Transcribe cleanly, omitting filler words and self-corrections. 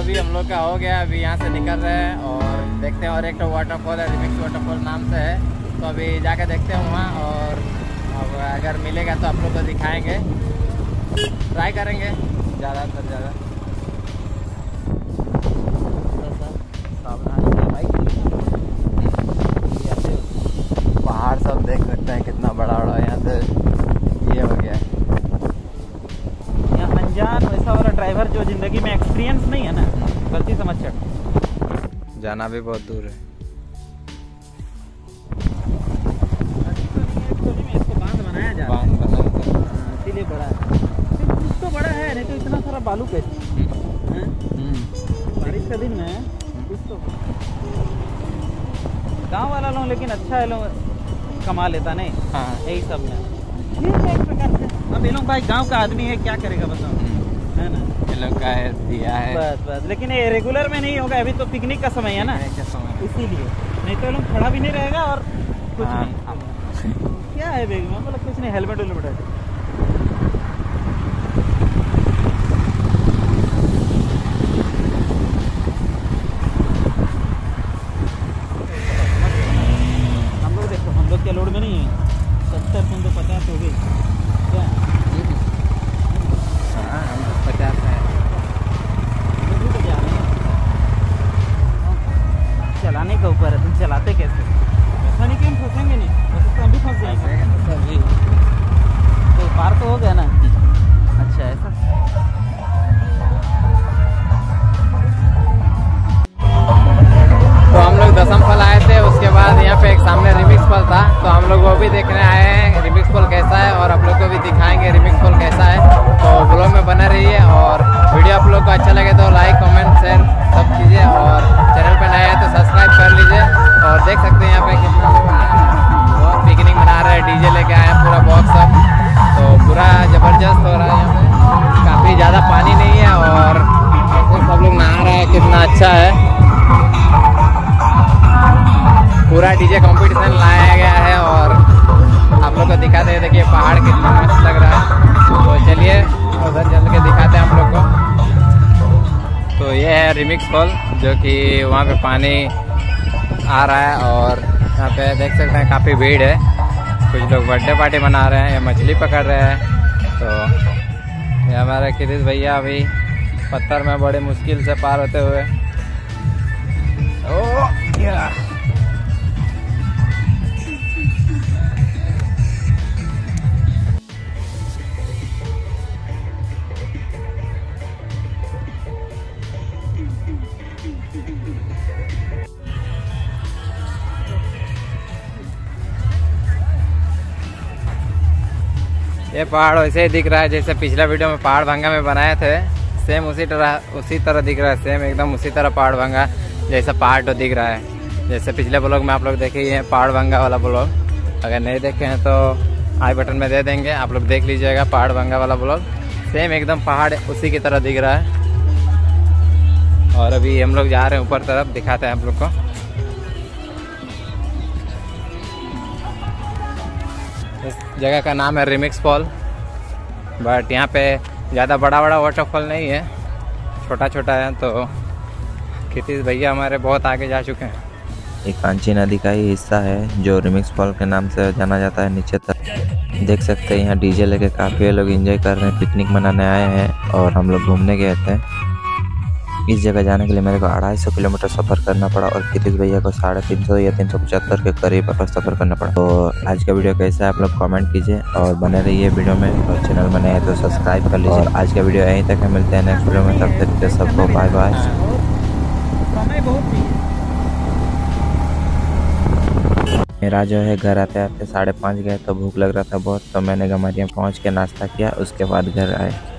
अभी हम लोग का हो गया, अभी यहाँ से निकल रहे हैं और देखते हैं। और एक तो वाटरफॉल है, रिमिक्स वाटरफॉल नाम से है, तो अभी जाके देखते हैं वहाँ। और अब अगर मिलेगा तो आप लोग को दिखाएंगे, ट्राई करेंगे ज़्यादा से ज़्यादा। पहाड़ सब देख सकते हैं कितना बड़ा बड़ा। यहाँ से ये हो गया है, यहाँ अनजान वैसा वाला ड्राइवर जो जिंदगी में एक्सपीरियंस नहीं है ना, गलती समझ चढ़ जाना भी बहुत दूर है। बड़ा कुछ तो बड़ा है, नहीं तो इतना सारा बालू पे बारिश का दिन है। कुछ तो गांव वाला लोग लेकिन अच्छा है, लोग कमा लेता नहीं। हाँ, यही सब में ठीक है एक प्रकार से। अब ये लोग भाई गांव का आदमी है, क्या करेगा बताओ, है ना। ये लोग का है दिया है बस बस, लेकिन ये रेगुलर में नहीं होगा। अभी तो पिकनिक का समय है ना, इसीलिए नहीं तो ये लोग खड़ा भी नहीं रहेगा। और कुछ नहीं, क्या है बैग में, मतलब कुछ नहीं, हेलमेट वेलमेट है। लोड में नहीं है, 70-50 हो गई क्या? हाँ, 50 है। चलाने के ऊपर है, तुम चलाते कैसे? ऐसा नहीं कि हम फंसेंगे नहीं, तो हम भी फंस जाएंगे। तो पार तो हो गया ना। अच्छा ऐसा, तो हम लोग दसम फल आए थे, उसके बाद यहाँ पे एक सामने रिमिक्स फल था, तो हम लोग वो भी देखने आए हैं रिमिक्स फल कैसा है। और आप लोग को भी दिखाएंगे रिमिक्स फल कैसा है, तो ब्लॉग में बना रहिए। और वीडियो आप लोग को अच्छा लगे तो लाइक कमेंट शेयर सब कीजिए, और चैनल पे नए हैं तो सब्सक्राइब कर लीजिए। और देख सकते हैं यहाँ पे कितना बहुत पिकनिक मना रहे हैं, डीजे लेके आए हैं पूरा बॉक्स सब, तो पूरा ज़बरदस्त हो रहा है। यहाँ पे काफ़ी ज़्यादा पानी नहीं है और सब लोग नहा रहे हैं, कितना अच्छा है। पूरा डीजे कंपटीशन लाया गया है और आप लोग को दिखाते हैं। देखिए पहाड़ कितना मस्त लग रहा है। तो चलिए उधर चल के दिखाते हैं आप लोग को। तो ये है रिमिक्स फॉल, जो कि वहाँ पे पानी आ रहा है और यहाँ पे देख सकते हैं काफ़ी भीड़ है। कुछ लोग बर्थडे पार्टी मना रहे हैं या मछली पकड़ रहे हैं। तो ये हमारे किरीश भैया अभी पत्थर में बड़े मुश्किल से पार होते हुए, ओह या ये पहाड़ वैसे ही दिख रहा है जैसे पिछला वीडियो में पहाड़ भंगा में बनाए थे। सेम उसी तरह दिख रहा है, सेम एकदम उसी तरह पहाड़ भंगा जैसा पहाड़ तो दिख रहा है। जैसे पिछले ब्लॉग में आप लोग देखे ही हैं पहाड़ भंगा वाला ब्लॉग, अगर नहीं देखे हैं तो आई बटन में दे देंगे, आप लोग देख लीजिएगा पहाड़ भंगा वाला ब्लॉग। सेम एकदम पहाड़ उसी की तरह दिख रहा है। और अभी हम लोग जा रहे हैं ऊपर तरफ, दिखाते हैं आप लोग को। इस जगह का नाम है रिमिक्स फॉल, बट यहाँ पे ज़्यादा बड़ा बड़ा वाटरफॉल नहीं है, छोटा छोटा है। तो कितीश भैया हमारे बहुत आगे जा चुके हैं। एक कांची नदी का ही हिस्सा है जो रिमिक्स फॉल के नाम से जाना जाता है। नीचे तक देख सकते हैं यहाँ डीजे लेके काफ़ी लोग एंजॉय कर रहे हैं, पिकनिक मनाने आए हैं और हम लोग घूमने गए थे। इस जगह जाने के लिए मेरे को 250 किलोमीटर सफ़र करना पड़ा और किरीश भैया को 350 या 375 के करीब सफ़र करना पड़ा। तो आज का वीडियो कैसा है आप लोग कमेंट कीजिए और बने रहिए वीडियो में, और चैनल में नए हैं तो सब्सक्राइब कर लीजिए। आज का वीडियो यहीं तक है, मिलते हैं नेक्स्ट वीडियो में, तब तक के लिए सबको बाय बाय। मेरा जो है घर आते आते 5:30 गए, तो भूख लग रहा था बहुत, तो मैंने गमारिया पहुँच के नाश्ता किया, उसके बाद घर आए।